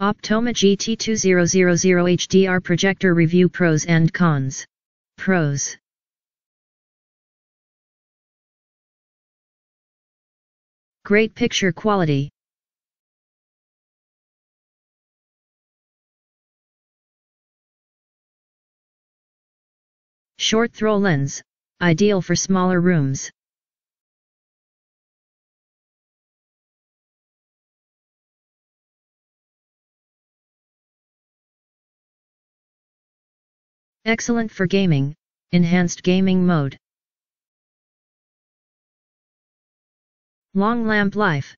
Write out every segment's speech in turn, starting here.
Optoma GT2000HDR projector review, pros and cons. Pros. Great picture quality. Short throw lens, ideal for smaller rooms. Excellent for gaming, enhanced gaming mode. Long lamp life.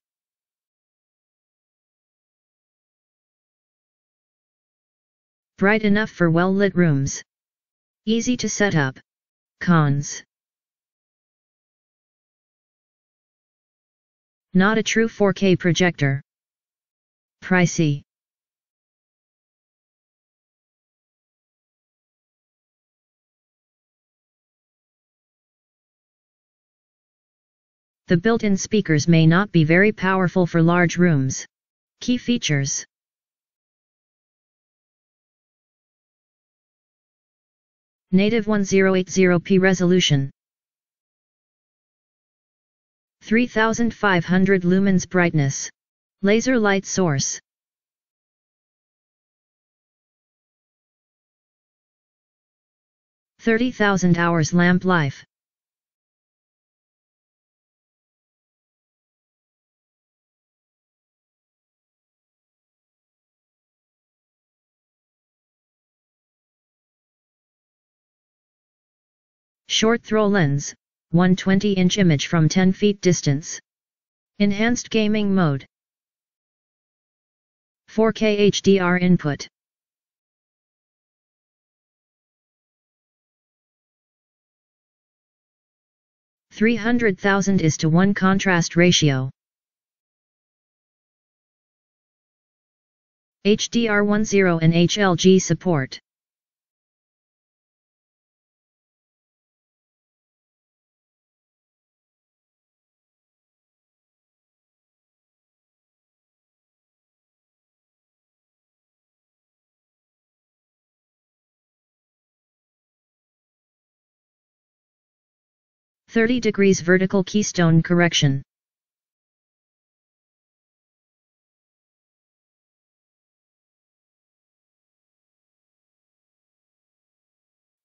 Bright enough for well-lit rooms. Easy to set up. Cons. Not a true 4K projector. Pricey. The built-in speakers may not be very powerful for large rooms. Key features. Native 1080p resolution. 3500 lumens brightness. Laser light source. $30,000 lamp life. Short throw lens, 120-inch image from 10 feet distance. Enhanced gaming mode. 4K HDR input. (300,000:1) contrast ratio. HDR10 and HLG support. (30° vertical keystone correction.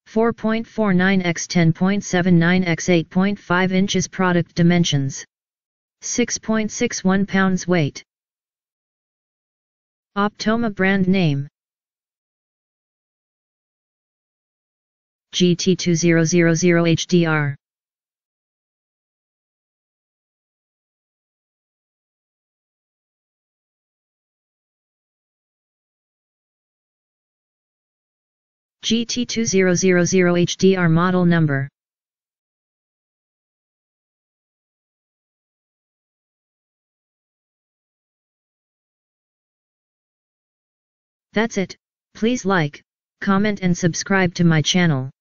(4.49 x 10.79 x 8.5 inches) product dimensions. 6.61 pounds weight. Optoma brand name. GT2000HDR. GT2000HDR model number. That's it. Please like, comment and subscribe to my channel.